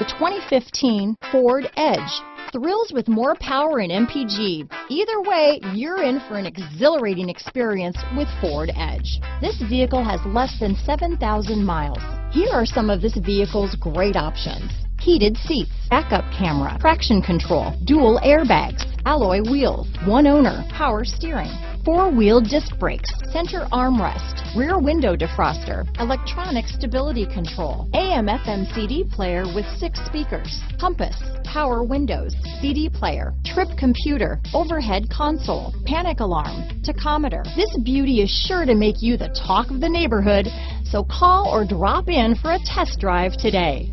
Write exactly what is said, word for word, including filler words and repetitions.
The twenty fifteen Ford Edge thrills with more power and M P G. Either way, you're in for an exhilarating experience with Ford Edge. This vehicle has less than seven thousand miles. Here are some of this vehicle's great options: heated seats, backup camera, traction control, dual airbags, alloy wheels, one owner, power steering, four-wheel disc brakes, center armrest, rear window defroster, electronic stability control, A M F M C D player with six speakers, compass, power windows, C D player, trip computer, overhead console, panic alarm, tachometer. This beauty is sure to make you the talk of the neighborhood, so call or drop in for a test drive today.